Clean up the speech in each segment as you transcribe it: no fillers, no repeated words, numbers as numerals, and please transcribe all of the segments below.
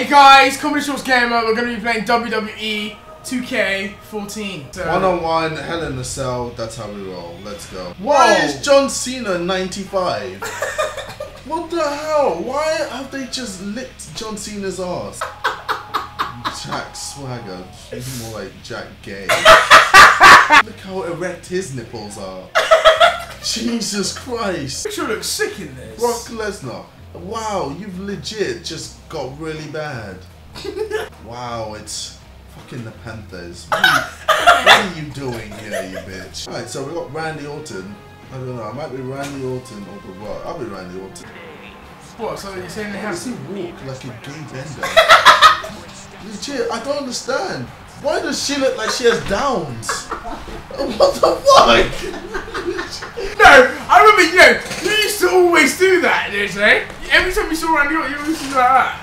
Hey guys, Comedy Shorts Gamer, we're going to be playing WWE 2K14. So, one-on-one, Hell in a Cell, that's how we roll. Let's go. Why is John Cena 95? What the hell? Why have they just licked John Cena's ass? Jack Swagger. He's more like Jack Gay. Look how erect his nipples are. Jesus Christ. You sure look sick in this. Brock Lesnar. Wow, you've legit just got really bad. Wow, it's fucking the Panthers. What are you doing here, you bitch? Alright, so we got Randy Orton. I don't know, I might be Randy Orton or The Rock. I'll be Randy Orton. What, so you're saying they have to walk like a gay vendor? Legit, I don't understand. Why does she look like she has Downs? What the fuck? No, I remember, you know, you used to always do that, didn't you? Every time you saw Randy Orton, you always do that.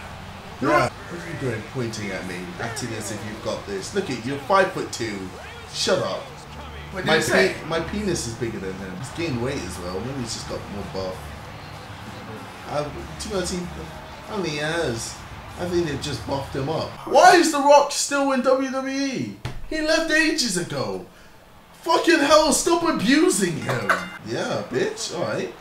Yeah. What are you doing pointing at me, acting as if you've got this? Look at you, you're 5'2". Shut up. What did you say? My penis is bigger than him. He's gained weight as well. Maybe he's just got more buff. Do you know what he only has? I think they've just buffed him up. Why is The Rock still in WWE? He left ages ago. Fucking hell, stop abusing him. Yeah, bitch, alright.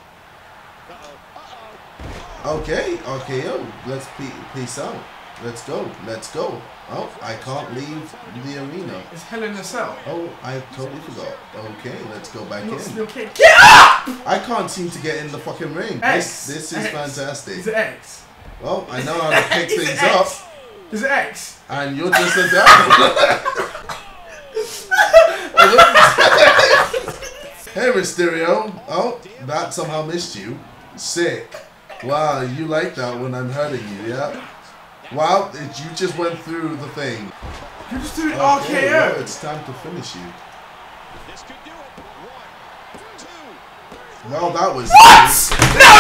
Okay, RKO, let's peace out. Let's go, let's go. Oh, I can't leave the arena. It's Hell in a Cell. Oh, I totally forgot. Okay, let's go back in. Okay. Get up! I can't seem to get in the fucking ring. X. This is fantastic. It's X. Well, I know how to pick things up. It's an X. And you're just a devil. Hey, Mysterio. Oh, that somehow missed you. Sick. Wow, you like that when I'm hurting you, yeah? Wow, you just went through the thing. You just did an RKO. Well, it's time to finish you. Well, that was... What? No!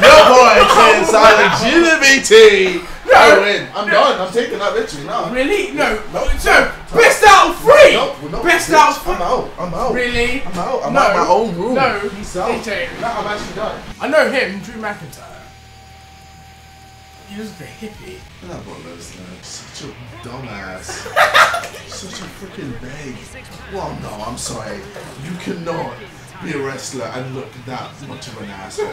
Your boy can silence GBT. No, I win. I'm done. I'm taking that victory now. Really? No. So, best out of three. No, best out of three. I'm out. I'm out. Really? I'm out. I'm out of my own room. No. He's out. AJ. No, I'm actually done. I know him, Drew McIntyre. He was a hippie. I'm not one of those nerds. Such a dumbass. Such a freaking bag. Well, no, I'm sorry. You cannot be a wrestler and look that much of an asshole.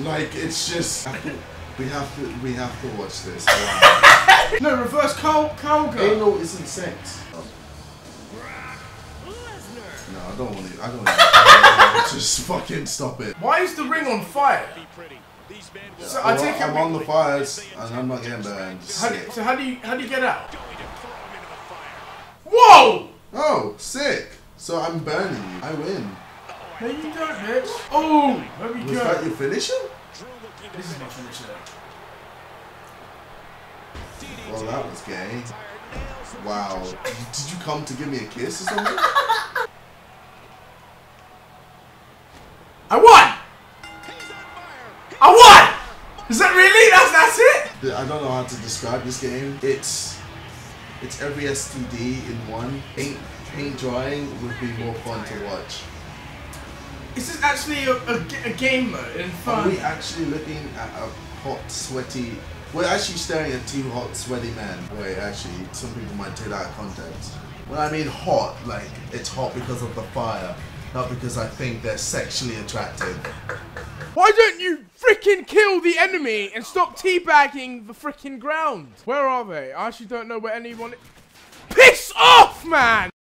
Like, it's just we have to watch this. Wow. No, reverse cowgirl. Anal isn't sex. Oh. No, I don't want to. I don't want to. Just fucking stop it. Why is the ring on fire? So I take I'm on the fires and I'm not getting burned. So how do you get out? Whoa! Oh, sick. So I'm burning you. I win. No, you don't, bitch. Oh, there we go. Was that your finisher? This is my finisher. Well, that was gay. Wow. Did you come to give me a kiss or something? I won! I won! Is that really? That's it? I don't know how to describe this game. It's every STD in one. Paint drying would be more fun to watch. This is actually a game mode and fun. Are we actually looking at a hot, sweaty... We're actually staring at two hot, sweaty men. Wait, actually, some people might take that out of context. When I mean hot, like, it's hot because of the fire, not because I think they're sexually attractive. Why don't you freaking kill the enemy and stop teabagging the freaking ground? Where are they? I actually don't know where anyone... Piss off, man!